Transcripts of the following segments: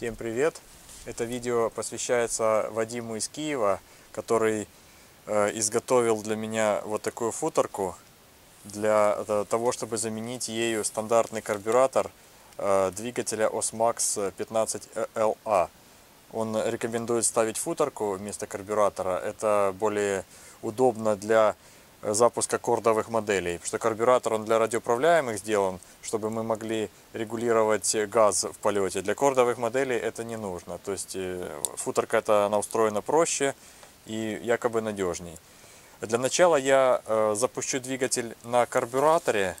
Всем привет! Это видео посвящается Вадиму из Киева, который изготовил для меня вот такую футорку для того, чтобы заменить ею стандартный карбюратор двигателя OS MAX 15LA. Он рекомендует ставить футорку вместо карбюратора. Это более удобно для запуска кордовых моделей, потому что карбюратор он для радиоуправляемых сделан, чтобы мы могли регулировать газ в полете. Для кордовых моделей это не нужно, то есть футорка она устроена проще и якобы надежней. Для начала я запущу двигатель на карбюраторе,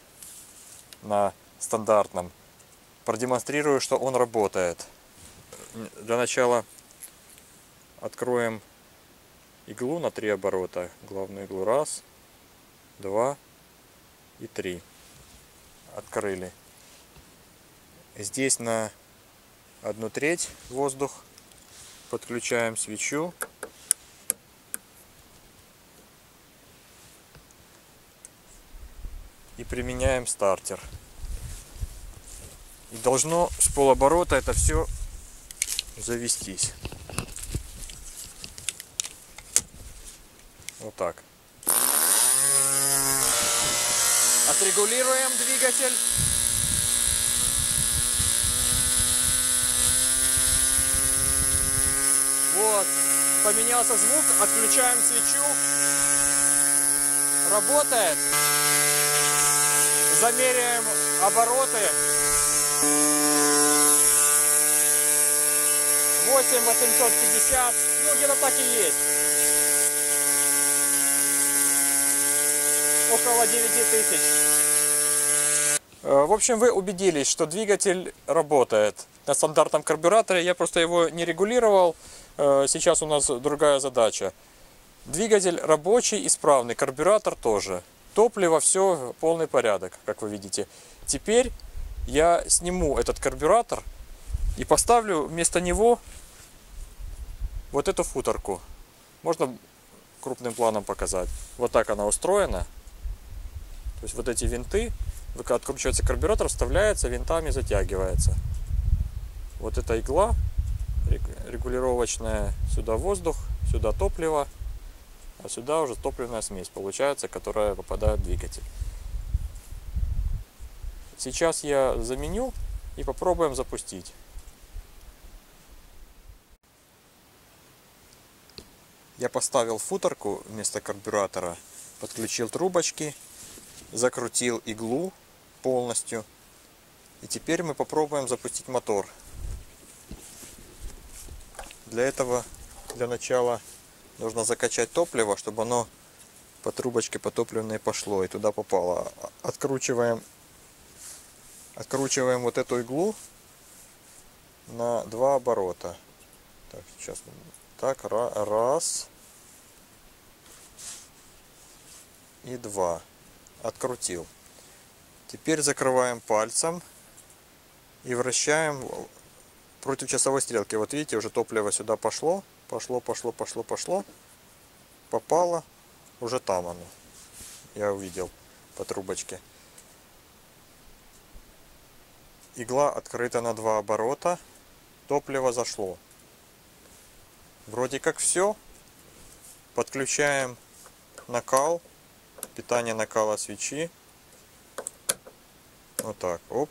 на стандартном, продемонстрирую, что он работает. Для начала откроем иглу на 3 оборота, главную иглу, 1, 2 и 3. Открыли. Здесь на 1/3 воздух. Подключаем свечу. И применяем стартер. И должно с полоборота это все завестись. Вот так. Отрегулируем двигатель. Вот. Поменялся звук. Отключаем свечу. Работает. Замеряем обороты. 850. Ну, где-то так и есть. Около 9000. В общем, вы убедились, что двигатель работает на стандартном карбюраторе. Я просто его не регулировал. Сейчас у нас другая задача. Двигатель рабочий, исправный. Карбюратор тоже. Топливо, все, полный порядок, как вы видите. Теперь я сниму этот карбюратор и поставлю вместо него вот эту футорку. Можно крупным планом показать. Вот так она устроена. То есть вот эти винты, откручивается карбюратор, вставляется, винтами затягивается. Вот эта игла регулировочная, сюда воздух, сюда топливо, а сюда уже топливная смесь получается, которая попадает в двигатель. Сейчас я заменю и попробуем запустить. Я поставил футорку вместо карбюратора, подключил трубочки. Закрутил иглу полностью. И теперь мы попробуем запустить мотор. Для этого, для начала, нужно закачать топливо, чтобы оно по трубочке по топливной пошло и туда попало. Откручиваем вот эту иглу на 2 оборота. Так, сейчас. Так, раз. И 2. Открутил. Теперь закрываем пальцем и вращаем против часовой стрелки. Вот видите, уже топливо сюда пошло. Пошло. Попало. Уже там оно. Я увидел по трубочке. Игла открыта на 2 оборота. Топливо зашло. Вроде как все. Подключаем накал. Питание накала свечи. Вот так. Оп.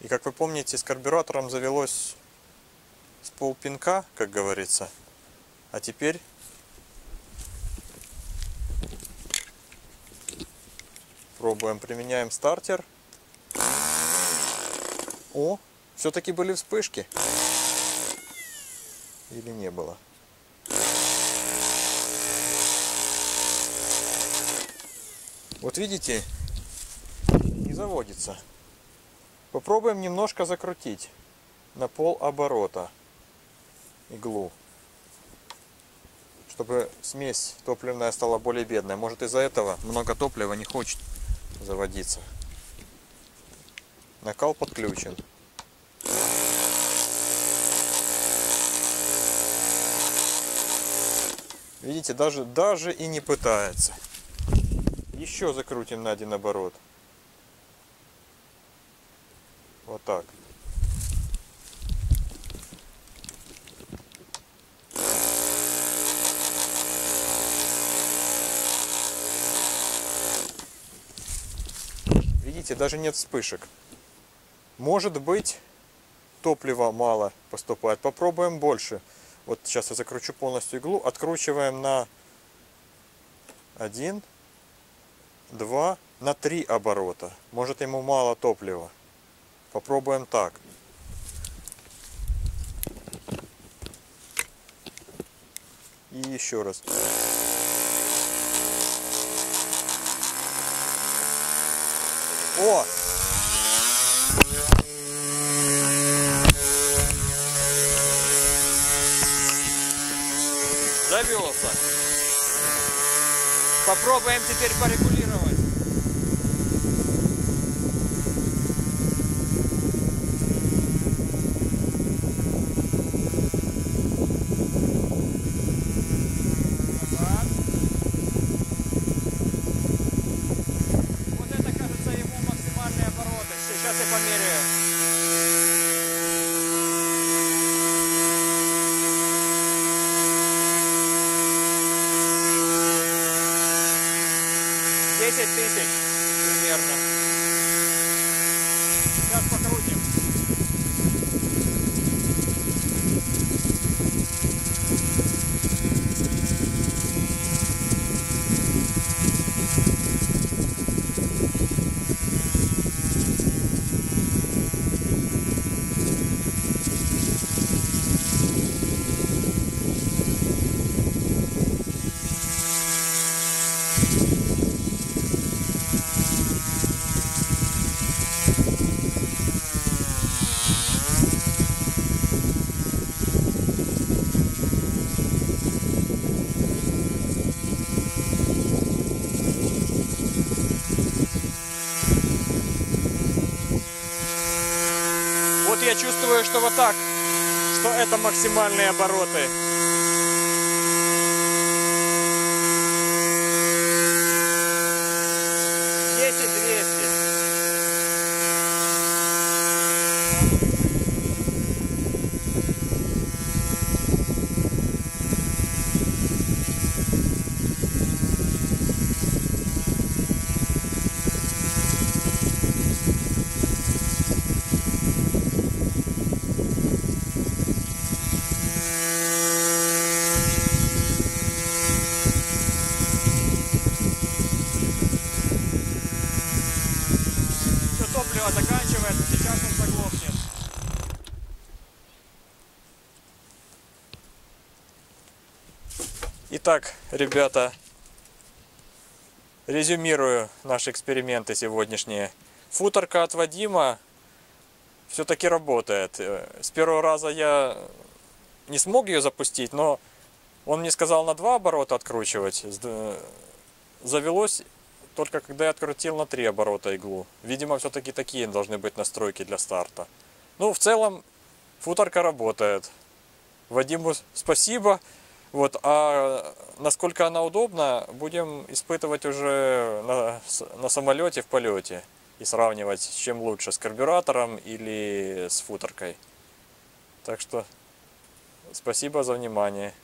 И как вы помните, с карбюратором завелось с полпинка, как говорится. А теперь пробуем. Применяем стартер. О, все-таки были вспышки. Или не было? Вот видите, не заводится. Попробуем немножко закрутить на полоборота иглу, чтобы смесь топливная стала более бедной. Может, из-за этого много топлива не хочет заводиться. Накал подключен. Видите, даже и не пытается. Еще закрутим на 1 оборот. Вот так. видите, даже нет вспышек. Может быть, топлива мало поступает. Попробуем больше. Вот сейчас я закручу полностью иглу. Откручиваем на 1, 2, на 3 оборота. Может, ему мало топлива. Попробуем так. И еще раз. О! Завелся. Попробуем теперь порегулировать. Я чувствую, что вот так, что это максимальные обороты. Итак, ребята, резюмирую наши эксперименты сегодняшние. Футорка от Вадима все-таки работает. С первого раза я не смог ее запустить, но он мне сказал на 2 оборота откручивать. Завелось только когда я открутил на 3 оборота иглу. Видимо, все-таки такие должны быть настройки для старта. Ну, в целом, футорка работает. Вадиму спасибо. Вот, а насколько она удобна, будем испытывать уже на самолете в полете и сравнивать, с чем лучше, с карбюратором или с футоркой. Так что спасибо за внимание.